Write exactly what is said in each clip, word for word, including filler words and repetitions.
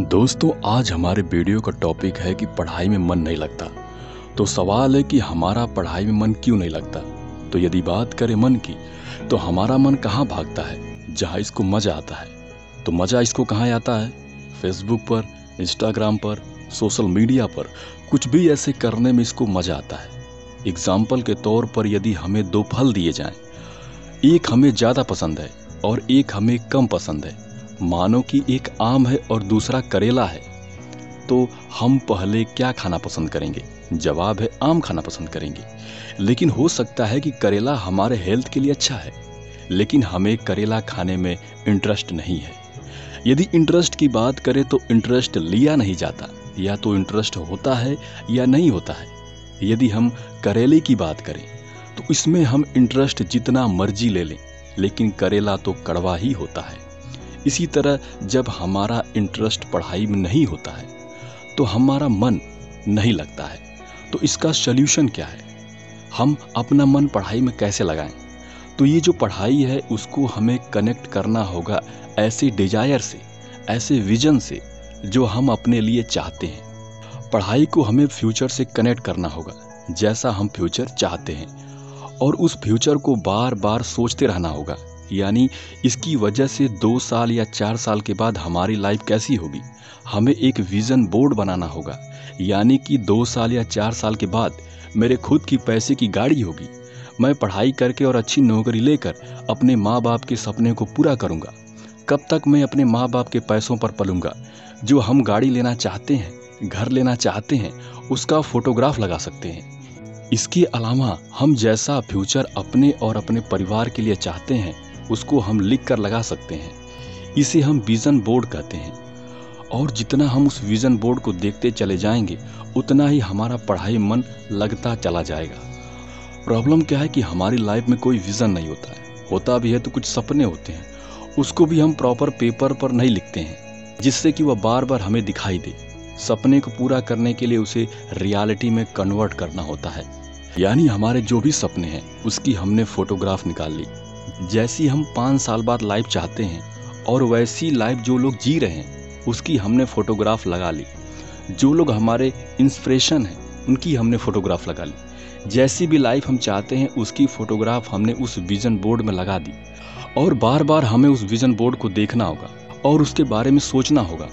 दोस्तों आज हमारे वीडियो का टॉपिक है कि पढ़ाई में मन नहीं लगता। तो सवाल है कि हमारा पढ़ाई में मन क्यों नहीं लगता। तो यदि बात करें मन की तो हमारा मन कहाँ भागता है, जहाँ इसको मज़ा आता है। तो मज़ा इसको कहाँ आता है? फेसबुक पर, इंस्टाग्राम पर, सोशल मीडिया पर कुछ भी ऐसे करने में इसको मज़ा आता है। एग्ज़ाम्पल के तौर पर यदि हमें दो फल दिए जाएँ, एक हमें ज़्यादा पसंद है और एक हमें कम पसंद है, मानो कि एक आम है और दूसरा करेला है, तो हम पहले क्या खाना पसंद करेंगे? जवाब है आम खाना पसंद करेंगे। लेकिन हो सकता है कि करेला हमारे हेल्थ के लिए अच्छा है, लेकिन हमें करेला खाने में इंटरेस्ट नहीं है। यदि इंटरेस्ट की बात करें तो इंटरेस्ट लिया नहीं जाता, या तो इंटरेस्ट होता है या नहीं होता है। यदि हम करेले की बात करें तो इसमें हम इंटरेस्ट जितना मर्जी ले लें, लेकिन करेला तो कड़वा ही होता है। इसी तरह जब हमारा इंटरेस्ट पढ़ाई में नहीं होता है तो हमारा मन नहीं लगता है। तो इसका सल्यूशन क्या है? हम अपना मन पढ़ाई में कैसे लगाएं? तो ये जो पढ़ाई है उसको हमें कनेक्ट करना होगा ऐसे डिजायर से, ऐसे विजन से जो हम अपने लिए चाहते हैं। पढ़ाई को हमें फ्यूचर से कनेक्ट करना होगा, जैसा हम फ्यूचर चाहते हैं, और उस फ्यूचर को बार बार सोचते रहना होगा। यानी इसकी वजह से दो साल या चार साल के बाद हमारी लाइफ कैसी होगी, हमें एक विज़न बोर्ड बनाना होगा। यानी कि दो साल या चार साल के बाद मेरे खुद की पैसे की गाड़ी होगी, मैं पढ़ाई करके और अच्छी नौकरी लेकर अपने माँ बाप के सपने को पूरा करूँगा। कब तक मैं अपने माँ बाप के पैसों पर पलूँगा? जो हम गाड़ी लेना चाहते हैं, घर लेना चाहते हैं, उसका फ़ोटोग्राफ लगा सकते हैं। इसके अलावा हम जैसा फ्यूचर अपने और अपने परिवार के लिए चाहते हैं उसको हम लिख कर लगा सकते हैं। इसे हम विज़न बोर्ड कहते हैं। और जितना हम उस विज़न बोर्ड को देखते चले जाएंगे उतना ही हमारा पढ़ाई मन लगता चला जाएगा। प्रॉब्लम क्या है कि हमारी लाइफ में कोई विज़न नहीं होता है, होता भी है तो कुछ सपने होते हैं, उसको भी हम प्रॉपर पेपर पर नहीं लिखते हैं जिससे कि वह बार बार हमें दिखाई दे। सपने को पूरा करने के लिए उसे रियलिटी में कन्वर्ट करना होता है। यानी हमारे जो भी सपने हैं उसकी हमने फ़ोटोग्राफ निकाल ली, जैसी हम पाँच साल बाद लाइफ चाहते हैं और वैसी लाइफ जो लोग जी रहे हैं उसकी हमने फ़ोटोग्राफ लगा ली, जो लोग हमारे इंस्पिरेशन हैं उनकी हमने फ़ोटोग्राफ लगा ली, जैसी भी लाइफ हम चाहते हैं उसकी फ़ोटोग्राफ हमने उस विज़न बोर्ड में लगा दी। और बार बार हमें उस विज़न बोर्ड को देखना होगा और उसके बारे में सोचना होगा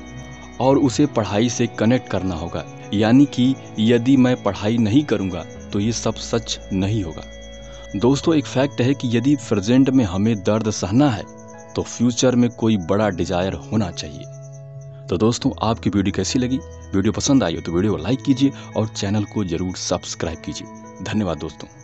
और उसे पढ़ाई से कनेक्ट करना होगा। यानी कि यदि मैं पढ़ाई नहीं करूँगा तो ये सब सच नहीं होगा। दोस्तों एक फैक्ट है कि यदि प्रेजेंट में हमें दर्द सहना है तो फ्यूचर में कोई बड़ा डिज़ायर होना चाहिए। तो दोस्तों आपकी वीडियो कैसी लगी? वीडियो पसंद आई हो तो वीडियो को लाइक कीजिए और चैनल को ज़रूर सब्सक्राइब कीजिए। धन्यवाद दोस्तों।